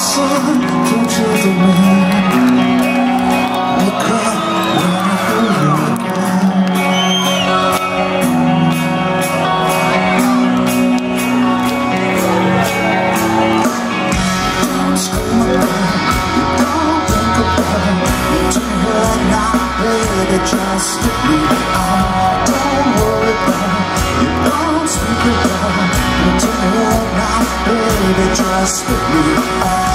sun, don't you the wind? I cry when I feel you again. Scream about, don't think about it. You do it now, baby, just to be out. Don't worry about it, you don't speak about it. You do it now, baby, just to be out.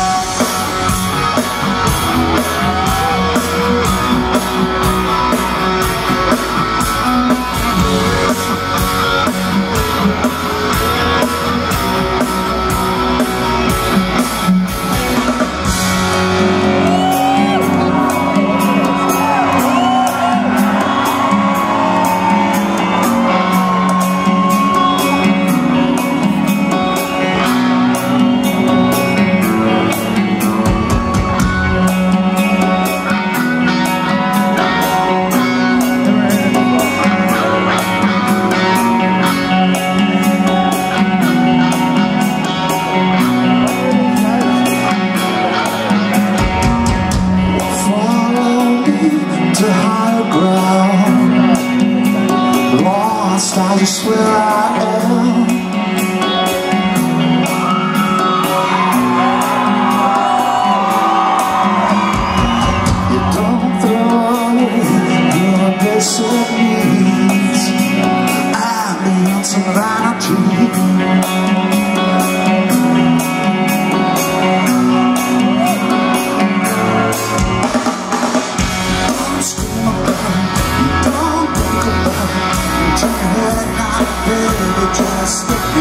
I just where I am. You don't throw away your basic needs. I'm the answer that I do. Baby, just to be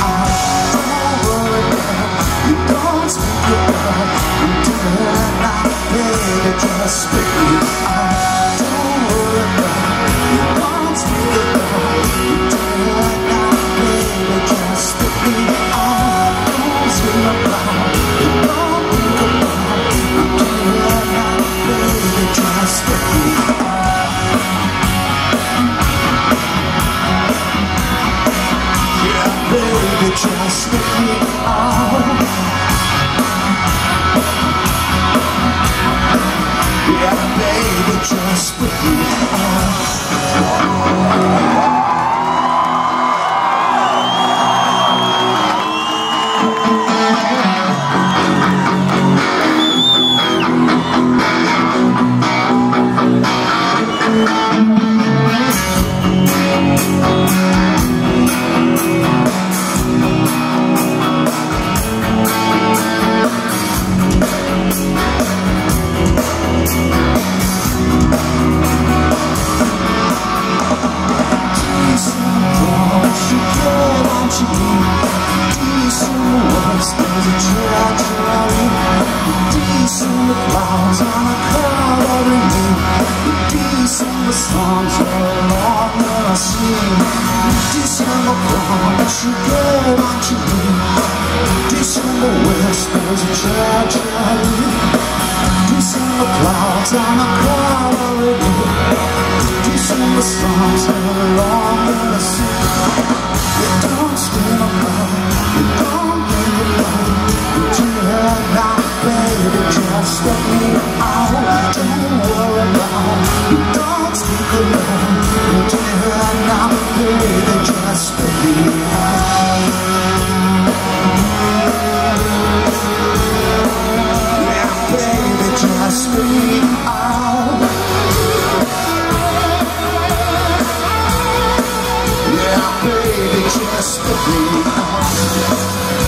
out. Don't worry about it, you don't speak about it. You do it now, baby, just to be out. Don't worry about it, you don't speak about it. You do it now, baby, just to be out. Don't speak about it, you don't think about it. You do it now, baby, just to be out. Baby, just let me out. Yeah, baby, just let me out. December promise you get what you need. December whispers a tragedy. December clouds on a cloudy day. December storms never long in the sea. You don't scream about it, you don't leave it alone. You do it now, baby, just let me out. Don't worry about it, you don't speak alone. You do it now, baby, just let me out. Yeah, baby, just let me out. Yeah, baby, just let me out.